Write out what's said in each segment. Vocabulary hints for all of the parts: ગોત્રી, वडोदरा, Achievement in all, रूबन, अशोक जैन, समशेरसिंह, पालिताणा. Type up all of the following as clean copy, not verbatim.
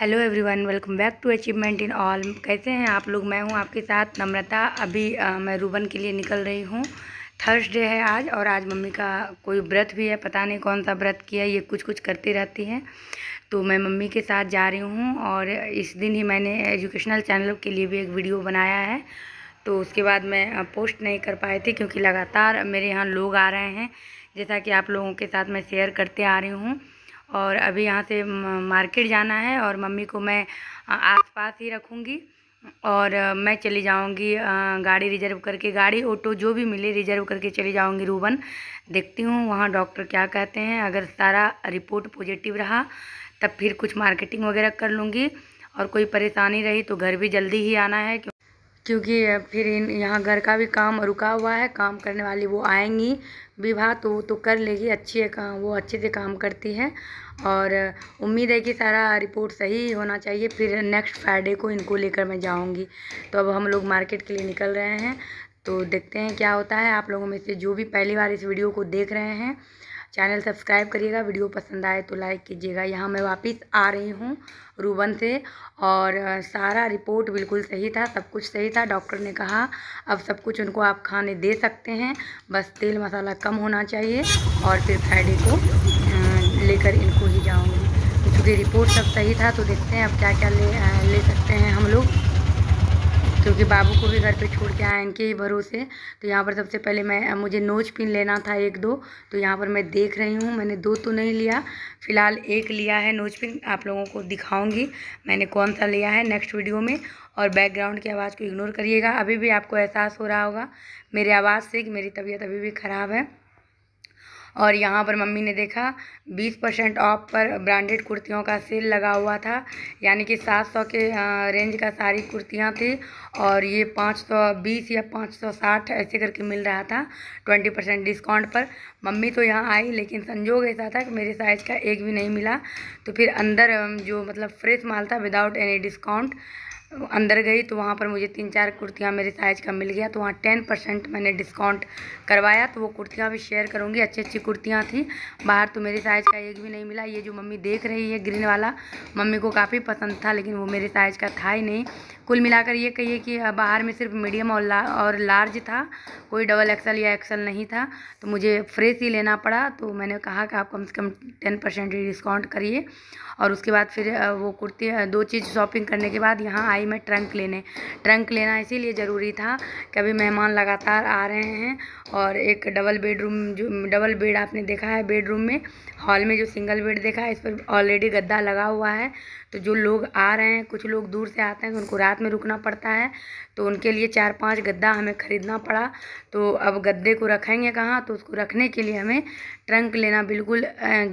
Hello everyone, welcome back to achievement in all. कैसे हैं आप लोग? मैं हूं आपके साथ नम्रता। अभी मैं रूबन के लिए निकल रही हूं। थर्सडे है आज और आज मम्मी का कोई व्रत भी है, पता नहीं कौन सा व्रत किया। ये कुछ करती रहती हैं, तो मैं मम्मी के साथ जा रही हूं। और इस दिन ही मैंने एजुकेशनल चैनल के लिए भी एक वीडियो बनाया है, तो उसके बाद मैं पोस्ट नहीं कर पाई थी क्योंकि लगातार मेरे यहाँ लोग आ रहे हैं, जैसा कि आप लोगों के साथ मैं शेयर करते आ रही हूँ। और अभी यहाँ से मार्केट जाना है और मम्मी को मैं आसपास ही रखूँगी और मैं चली जाऊँगी गाड़ी रिजर्व करके, गाड़ी ऑटो जो भी मिले रिजर्व करके चली जाऊँगी रूबन। देखती हूँ वहाँ डॉक्टर क्या कहते हैं। अगर सारा रिपोर्ट पॉजिटिव रहा तब फिर कुछ मार्केटिंग वगैरह कर लूँगी, और कोई परेशानी रही तो घर भी जल्दी ही आना है क्योंकि फिर यहाँ घर का भी काम रुका हुआ है। काम करने वाली वो आएंगी, विभा, तो वो तो कर लेगी, अच्छी है, काम वो अच्छे से काम करती है। और उम्मीद है कि सारा रिपोर्ट सही होना चाहिए, फिर नेक्स्ट फ्राइडे को इनको लेकर मैं जाऊंगी। तो अब हम लोग मार्केट के लिए निकल रहे हैं, तो देखते हैं क्या होता है। आप लोगों में से जो भी पहली बार इस वीडियो को देख रहे हैं, चैनल सब्सक्राइब करिएगा, वीडियो पसंद आए तो लाइक कीजिएगा। यहाँ मैं वापस आ रही हूँ रूबन से, और सारा रिपोर्ट बिल्कुल सही था, सब कुछ सही था। डॉक्टर ने कहा अब सब कुछ उनको आप खाने दे सकते हैं, बस तेल मसाला कम होना चाहिए, और फिर फ्राइडे को लेकर इनको ही जाऊँगी क्योंकि रिपोर्ट सब सही था। तो देखते हैं अब क्या क्या ले सकते हैं हम लोग, क्योंकि बाबू को भी घर पे छोड़ के आए इनके ही भरोसे। तो यहाँ पर सबसे पहले मुझे नोज पिन लेना था एक दो, तो यहाँ पर मैं देख रही हूँ। मैंने दो तो नहीं लिया, फ़िलहाल एक लिया है नोज पिन। आप लोगों को दिखाऊंगी मैंने कौन सा लिया है नेक्स्ट वीडियो में। और बैकग्राउंड की आवाज़ को इग्नोर करिएगा। अभी भी आपको एहसास हो रहा होगा मेरी आवाज़ से कि मेरी तबीयत अभी भी ख़राब है। और यहाँ पर मम्मी ने देखा 20% ऑफ पर ब्रांडेड कुर्तियों का सेल लगा हुआ था, यानी कि 700 के रेंज का सारी कुर्तियाँ थी और ये 520 या 560 ऐसे करके मिल रहा था 20% डिस्काउंट पर। मम्मी तो यहाँ आई, लेकिन संजोग ऐसा था कि मेरे साइज़ का एक भी नहीं मिला। तो फिर अंदर जो मतलब फ्रेश माल था विदाउट एनी डिस्काउंट, अंदर गई तो वहाँ पर मुझे 3-4 कुर्तियाँ मेरे साइज़ का मिल गया। तो वहाँ 10% मैंने डिस्काउंट करवाया, तो वो कुर्तियाँ भी शेयर करूँगी। अच्छी कुर्तियाँ थी, बाहर तो मेरे साइज़ का एक भी नहीं मिला। ये जो मम्मी देख रही है ग्रीन वाला, मम्मी को काफ़ी पसंद था, लेकिन वो मेरे साइज़ का था ही नहीं। कुल मिलाकर ये कहिए कि बाहर में सिर्फ मीडियम और लार्ज था, कोई डबल एक्सल या एक्सल नहीं था, तो मुझे फ्रेश ही लेना पड़ा। तो मैंने कहा कि आप कम से कम 10% डिस्काउंट करिए। और उसके बाद फिर वो कुर्ती 2 चीज़ शॉपिंग करने के बाद यहाँ आई मैं ट्रंक लेने। ट्रंक लेना इसीलिए ज़रूरी था कि अभी मेहमान लगातार आ रहे हैं, और एक डबल बेड आपने देखा है बेडरूम में, हॉल में जो सिंगल बेड देखा है इस पर ऑलरेडी गद्दा लगा हुआ है। तो जो लोग आ रहे हैं, कुछ लोग दूर से आते हैं तो उनको रात में रुकना पड़ता है, तो उनके लिए 4-5 गद्दा हमें ख़रीदना पड़ा। तो अब गद्दे को रखेंगे कहाँ, तो उसको रखने के लिए हमें ट्रंक लेना बिल्कुल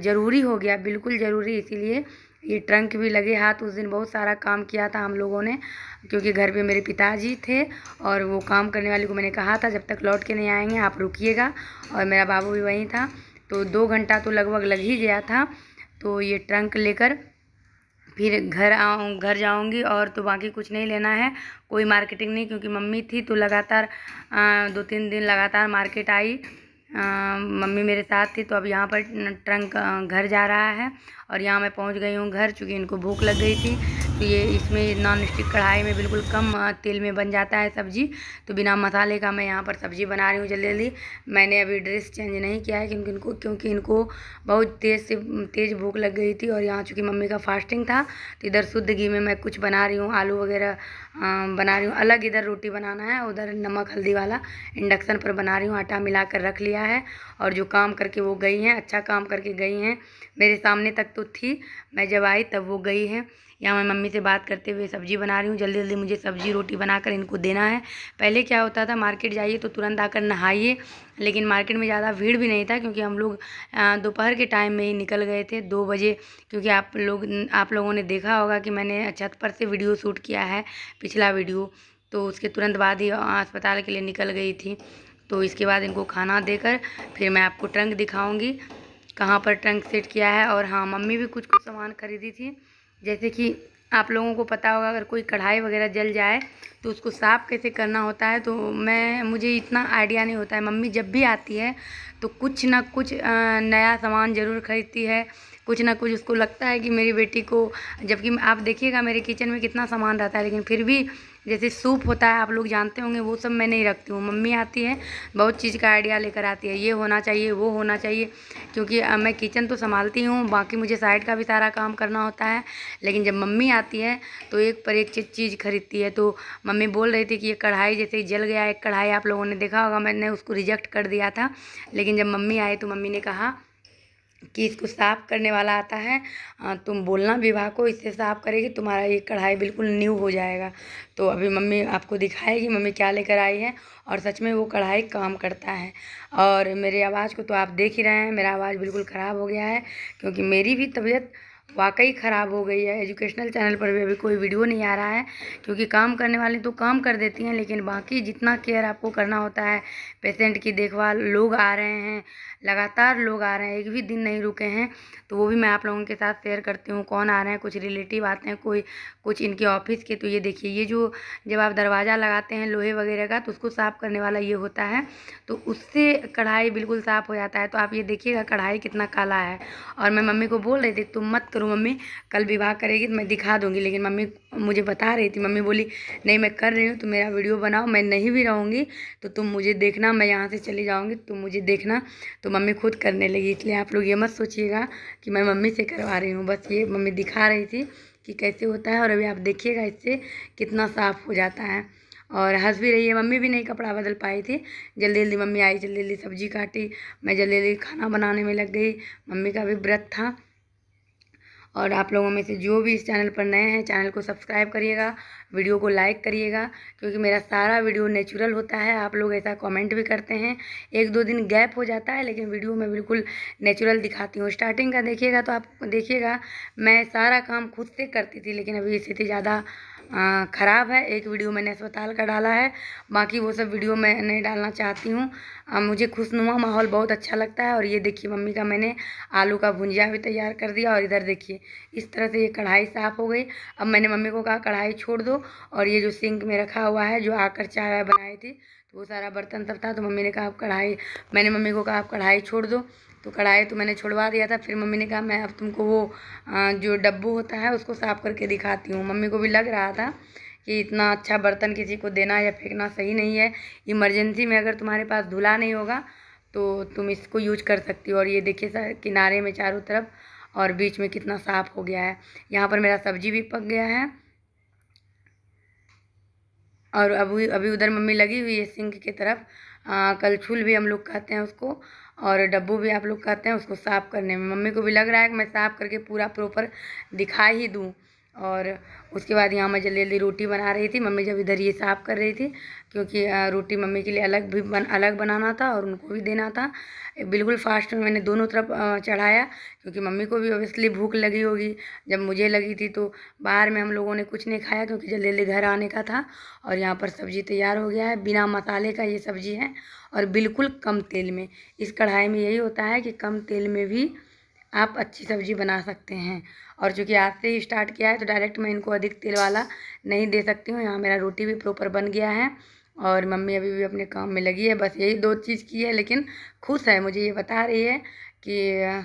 ज़रूरी हो गया, बिल्कुल ज़रूरी। इसीलिए ये ट्रंक भी लगे हाथ। उस दिन बहुत सारा काम किया था हम लोगों ने, क्योंकि घर पे मेरे पिताजी थे और वो काम करने वाले को मैंने कहा था जब तक लौट के नहीं आएंगे आप रुकिएगा, और मेरा बाबू भी वहीं था। तो 2 घंटा तो लगभग लग ही गया था। तो ये ट्रंक लेकर फिर घर जाऊंगी, और तो बाकी कुछ नहीं लेना है, कोई मार्केटिंग नहीं, क्योंकि मम्मी थी तो लगातार 2-3 दिन लगातार मार्केट आई, मम्मी मेरे साथ थी। तो अब यहाँ पर ट्रंक घर जा रहा है, और यहाँ मैं पहुँच गई हूँ घर, चूँकि इनको भूख लग गई थी। तो ये इसमें नॉन स्टिक कढ़ाई में बिल्कुल कम तेल में बन जाता है सब्ज़ी, तो बिना मसाले का मैं यहाँ पर सब्ज़ी बना रही हूँ जल्दी जल्दी। मैंने अभी ड्रेस चेंज नहीं किया है क्योंकि इनको बहुत तेज़ भूख लग गई थी, और यहाँ चूँकि मम्मी का फास्टिंग था तो इधर शुद्ध घी में मैं कुछ बना रही हूँ, आलू वगैरह बना रही हूँ। अलग इधर रोटी बनाना है, उधर नमक हल्दी वाला इंडक्शन पर बना रही हूँ। आटा मिला कर रख लिया है, और जो काम करके वो गई हैं, अच्छा काम करके गई हैं, मेरे सामने तक तो थी, मैं जब आई तब वो गई हैं। यहाँ मैं मम्मी से बात करते हुए सब्ज़ी बना रही हूँ जल्दी जल्दी, मुझे सब्ज़ी रोटी बनाकर इनको देना है। पहले क्या होता था, मार्केट जाइए तो तुरंत आकर नहाइए, लेकिन मार्केट में ज़्यादा भीड़ भी नहीं था क्योंकि हम लोग दोपहर के टाइम में ही निकल गए थे 2 बजे। क्योंकि आप लोगों ने देखा होगा कि मैंने छत पर से वीडियो शूट किया है पिछला वीडियो, तो उसके तुरंत बाद ही अस्पताल के लिए निकल गई थी। तो इसके बाद इनको खाना देकर फिर मैं आपको ट्रंक दिखाऊँगी कहाँ पर ट्रंक सेट किया है। और हाँ, मम्मी भी कुछ सामान खरीदी थी, जैसे कि आप लोगों को पता होगा अगर कोई कढ़ाई वगैरह जल जाए तो उसको साफ़ कैसे करना होता है, तो मुझे इतना आइडिया नहीं होता है। मम्मी जब भी आती है तो कुछ ना कुछ नया सामान ज़रूर खरीदती है, कुछ ना कुछ उसको लगता है कि मेरी बेटी को, जबकि आप देखिएगा मेरे किचन में कितना सामान रहता है, लेकिन फिर भी जैसे सूप होता है आप लोग जानते होंगे, वो सब मैं नहीं रखती हूँ। मम्मी आती है बहुत चीज़ का आइडिया लेकर आती है, ये होना चाहिए वो होना चाहिए, क्योंकि मैं किचन तो संभालती हूँ, बाकी मुझे साइड का भी सारा काम करना होता है, लेकिन जब मम्मी आती है तो एक पर एक चीज़ खरीदती है। तो मम्मी बोल रही थी कि ये कढ़ाई जैसे ही जल गया, एक कढ़ाई आप लोगों ने देखा होगा मैंने उसको रिजेक्ट कर दिया था, लेकिन जब मम्मी आई तो मम्मी ने कहा कि इसको साफ़ करने वाला आता है, तुम बोलना विवाह को, इससे साफ़ करेगी, तुम्हारा ये कढ़ाई बिल्कुल न्यू हो जाएगा। तो अभी मम्मी आपको दिखाएगी मम्मी क्या लेकर आई है, और सच में वो कढ़ाई काम करता है। और मेरी आवाज़ को तो आप देख ही रहे हैं, मेरा आवाज़ बिल्कुल ख़राब हो गया है, क्योंकि मेरी भी तबीयत वाकई ख़राब हो गई है। एजुकेशनल चैनल पर भी अभी कोई वीडियो नहीं आ रहा है, क्योंकि काम करने वाली तो काम कर देती हैं, लेकिन बाकी जितना केयर आपको करना होता है पेशेंट की देखभाल, लोग आ रहे हैं लगातार, लोग आ रहे हैं, एक भी दिन नहीं रुके हैं, तो वो भी मैं आप लोगों के साथ शेयर करती हूँ। कौन आ रहे हैं, कुछ रिलेटिव आते हैं, कोई कुछ इनके ऑफिस के। तो ये देखिए, ये जो जब आप दरवाज़ा लगाते हैं लोहे वगैरह का, तो उसको साफ़ करने वाला ये होता है, तो उससे कढ़ाई बिल्कुल साफ़ हो जाता है। तो आप ये देखिएगा कढ़ाई कितना काला है। और मैं मम्मी को बोल रही थी तुम मत करो मम्मी, कल विवाह करेगी तो मैं दिखा दूँगी, लेकिन मम्मी मुझे बता रही थी, मम्मी बोली नहीं मैं कर रही हूँ, तो मेरा वीडियो बनाओ, मैं नहीं भी रहूँगी तो तुम मुझे देखना, मैं यहाँ से चली जाऊँगी तुम मुझे देखना। तो मम्मी खुद करने लगी, इसलिए आप लोग ये मत सोचिएगा कि मैं मम्मी से करवा रही हूँ, बस ये मम्मी दिखा रही थी कि कैसे होता है। और अभी आप देखिएगा इससे कितना साफ़ हो जाता है। और हंस भी रही है, मम्मी भी नहीं कपड़ा बदल पाई थी, जल्दी जल्दी मम्मी आई, जल्दी जल्दी सब्जी काटी, मैं जल्दी जल्दी खाना बनाने में लग गई, मम्मी का भी व्रत था। और आप लोगों में से जो भी इस चैनल पर नए हैं, चैनल को सब्सक्राइब करिएगा, वीडियो को लाइक करिएगा, क्योंकि मेरा सारा वीडियो नेचुरल होता है। आप लोग ऐसा कमेंट भी करते हैं, एक दो दिन गैप हो जाता है, लेकिन वीडियो में बिल्कुल नेचुरल दिखाती हूँ। स्टार्टिंग का देखिएगा तो आप देखिएगा मैं सारा काम खुद से करती थी, लेकिन अभी स्थिति ज़्यादा ख़राब है। एक वीडियो मैंने अस्पताल का डाला है, बाकी वो सब वीडियो मैं नहीं डालना चाहती हूँ। मुझे खुशनुमा माहौल बहुत अच्छा लगता है। और ये देखिए मम्मी का मैंने आलू का भुंजिया भी तैयार कर दिया, और इधर देखिए इस तरह से ये कढ़ाई साफ़ हो गई। अब मैंने मम्मी को कहा कढ़ाई छोड़ दो, और ये जो सिंक में रखा हुआ है, जो आकर चाय बनाई थी तो वो सारा बर्तन सब था। तो मम्मी ने कहा आप कढ़ाई, मैंने मम्मी को कहा आप कढ़ाई छोड़ दो, तो कढ़ाई तो मैंने छुड़वा दिया था। फिर मम्मी ने कहा मैं अब तुमको वो जो डब्बू होता है उसको साफ़ करके दिखाती हूँ। मम्मी को भी लग रहा था कि इतना अच्छा बर्तन किसी को देना या फेंकना सही नहीं है, इमरजेंसी में अगर तुम्हारे पास धुला नहीं होगा तो तुम इसको यूज कर सकती हो। और ये देखिए सर किनारे में चारों तरफ और बीच में कितना साफ़ हो गया है। यहाँ पर मेरा सब्जी भी पक गया है। और अभी अभी उधर मम्मी लगी हुई है सिंक की तरफ, कलछुल भी हम लोग कहते हैं उसको, और डब्बू भी आप लोग कहते हैं उसको साफ़ करने में। मम्मी को भी लग रहा है कि मैं साफ़ करके पूरा प्रॉपर दिखा ही दूँ। और उसके बाद यहाँ मैं जल्दी जल्दी रोटी बना रही थी, मम्मी जब इधर ये साफ़ कर रही थी, क्योंकि रोटी मम्मी के लिए अलग बनाना था और उनको भी देना था। बिल्कुल फास्ट में मैंने दोनों तरफ चढ़ाया, क्योंकि मम्मी को भी ऑब्वियसली भूख लगी होगी। जब मुझे लगी थी तो बाहर में हम लोगों ने कुछ नहीं खाया, क्योंकि जल्दी जल्दी घर आने का था। और यहाँ पर सब्ज़ी तैयार हो गया है, बिना मसाले का ये सब्ज़ी है और बिल्कुल कम तेल में। इस कढ़ाई में यही होता है कि कम तेल में भी आप अच्छी सब्ज़ी बना सकते हैं। और चूँकि आज से ही स्टार्ट किया है तो डायरेक्ट मैं इनको अधिक तेल वाला नहीं दे सकती हूँ। यहाँ मेरा रोटी भी प्रॉपर बन गया है और मम्मी अभी भी अपने काम में लगी है। बस यही दो चीज़ की है, लेकिन खुश है, मुझे ये बता रही है कि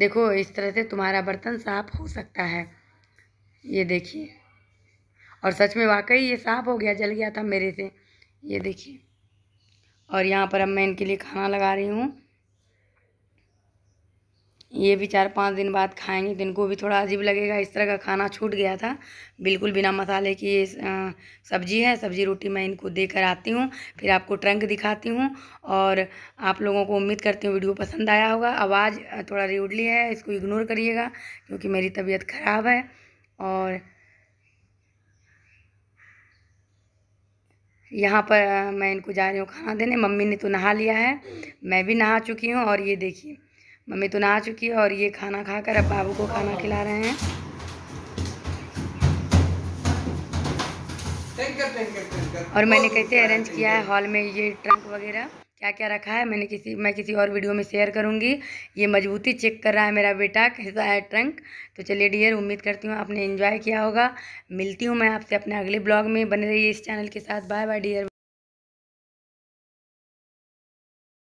देखो इस तरह से तुम्हारा बर्तन साफ़ हो सकता है। ये देखिए, और सच में वाकई ये साफ़ हो गया, जल गया था मेरे से, ये देखिए। और यहाँ पर अब मैं इनके लिए खाना लगा रही हूँ, ये भी 4-5 दिन बाद खाएंगे तो इनको भी थोड़ा अजीब लगेगा। इस तरह का खाना छूट गया था, बिल्कुल बिना मसाले की ये सब्ज़ी है। सब्ज़ी रोटी मैं इनको देकर आती हूँ, फिर आपको ट्रंक दिखाती हूँ। और आप लोगों को उम्मीद करती हूँ वीडियो पसंद आया होगा। आवाज़ थोड़ा रिउडली है, इसको इग्नोर करिएगा, क्योंकि मेरी तबीयत ख़राब है। और यहाँ पर मैं इनको जा रही हूँ खाना देने। मम्मी ने तो नहा लिया है, मैं भी नहा चुकी हूँ, और ये देखिए मम्मी तो नहा चुकी है। और ये खाना खाकर अब बाबू को खाना खिला रहे हैं। और मैंने कैसे अरेंज किया है हॉल में ये ट्रंक वगैरह, क्या क्या रखा है, मैं किसी और वीडियो में शेयर करूंगी। ये मजबूती चेक कर रहा है मेरा बेटा कैसा है ट्रंक। तो चलिए डियर, उम्मीद करती हूँ आपने एंजॉय किया होगा। मिलती हूँ मैं आपसे अपने अगले ब्लॉग में, बने रहिए इस चैनल के साथ। Bye bye dear.